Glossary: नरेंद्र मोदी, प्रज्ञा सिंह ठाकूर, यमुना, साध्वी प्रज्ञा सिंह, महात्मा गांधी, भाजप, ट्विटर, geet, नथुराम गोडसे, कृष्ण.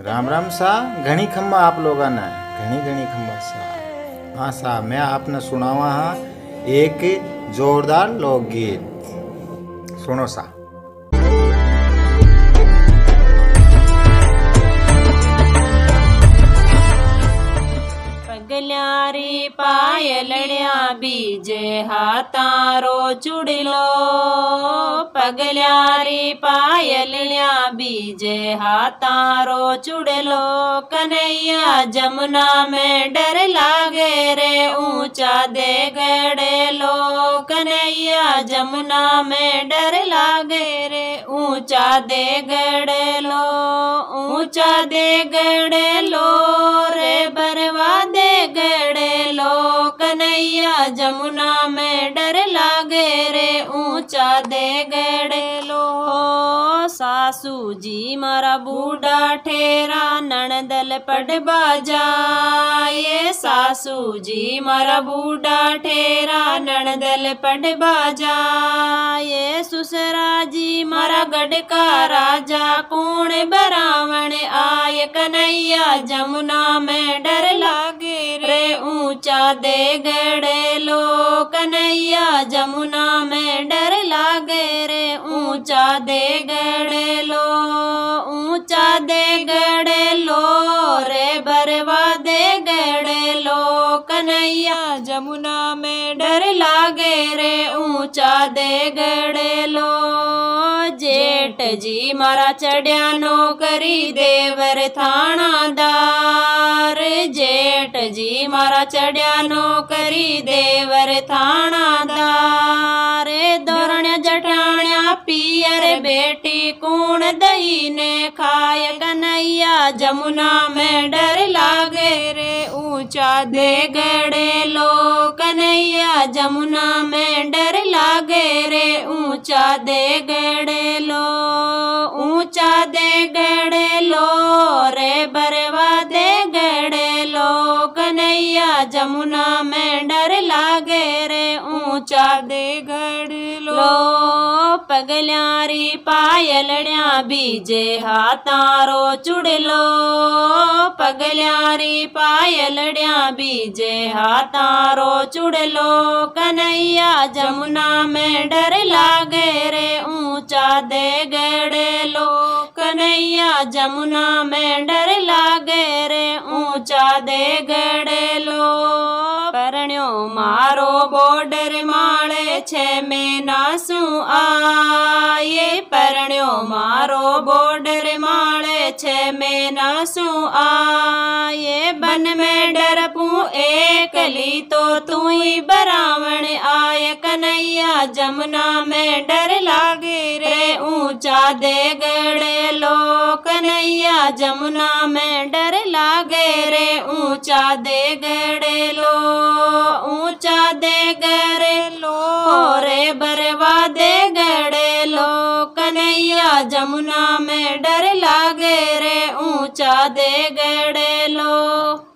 राम राम सा घणी खम्मा आप लोगों ने घणी घणी खम्मा सा। हाँ सा मैं आपने सुनावा हाँ एक जोरदार लोकगीत, सुनो सा। पगल्यारी पायलड़िया बीजे हाथारो चुड़िलो, पगल्यारी पायलड़िया बीजे हाथारो चुड़िलो, कन्हैया जमुना में डर लागे रे ऊंचा दे गड़ेलो, कन्हैया जमुना में डर लागे रे ऊंचा दे गड़ेलो, ऊंचा दे गड़ेलो रे बरवा दे गड़ेलो, कन्हैया जमुना में डर लागे रे ऊंचा दे गड़ेलो। सासू जी मारा बूढ़ा ठेरा ननदल पढ़वा जाए, सासू जी मारा बूढ़ा ठेरा ननदल पढ़वा जाए, ससुरा जी मारा गढ़ का राजा कौन बरावण आए, कन्हैया जमुना में डर लागे रे ऊंचा दे गड़ेलो, कन्हैया जमुना में डर लागे रे ऊंचा दे गड़ेलो, ऊंचा दे गड़ेलो रे बरवा दे गड़ेलो, कन्हैया जमुना में डर लागे रे ऊंचा दे गड़ेलो। जेठ जी मारा चढ़िया नौकरी देवर थानादार, जेठ जी मारा चढ़िया नौकरी देवर थानादार, दौरणिया जठाणिया पियर बेटी कूण दही ने खाय, कन्हैया जमुना में डर लागे रे ऊंचा दे गड़ेलो, कन्हैया जमुना में डर लागे रे ऊंचा दे गड़ेलो, ऊंचा दे गड़ेलो रे बरवा दे गड़ेलो, कन्हैया जमुना में डर लागे रे ऊंचा दे गड़ेलो। पगल्यारी पायलड़िया बीजे हाथारो चुड़िलो, पगल्यारी पायलड़िया बीजे हाथारो चुड़िलो, कन्हैया जमुना में डर लागे रे ऊंचा दे गड़ेलो, कन्हैया जमुना में डर लागे रे ऊंचा दे गड़ेलो। परण्यो मारो बॉर्डर माले छह महीना सु आए, परण्यो मारो बॉर्डर माले छह महीना सु आए, बन में डरपू एकली तो तू ही बरावण आय, कन्हैया जमुना में डर लागे रे ऊंचा दे गड़ेलो, कन्हैया जमुना में डर लागे रे ऊंचा दे गड़ेलो, ऊंचा दे गड़ेलो रे बरवा दे गड़ेलो, कन्हैया जमुना में डर लागे रे ऊंचा दे गड़ेलो।